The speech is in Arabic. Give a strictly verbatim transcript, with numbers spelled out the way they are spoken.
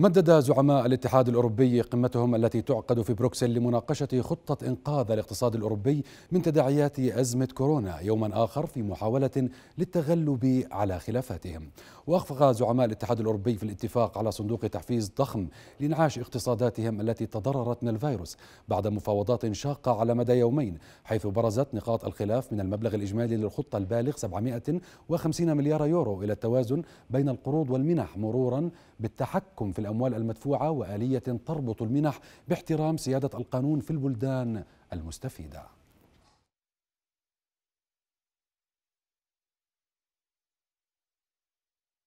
مدد زعماء الاتحاد الأوروبي قمتهم التي تعقد في بروكسل لمناقشة خطة إنقاذ الاقتصاد الأوروبي من تداعيات أزمة كورونا يوما آخر في محاولة للتغلب على خلافاتهم. وأخفق زعماء الاتحاد الأوروبي في الاتفاق على صندوق تحفيز ضخم لإنعاش اقتصاداتهم التي تضررت من الفيروس بعد مفاوضات شاقة على مدى يومين، حيث برزت نقاط الخلاف من المبلغ الإجمالي للخطة البالغ سبعمائة وخمسين مليار يورو إلى التوازن بين القروض والمنح، مرورا بالتحكم في الأموال المدفوعة وآلية تربط المنح باحترام سيادة القانون في البلدان المستفيدة.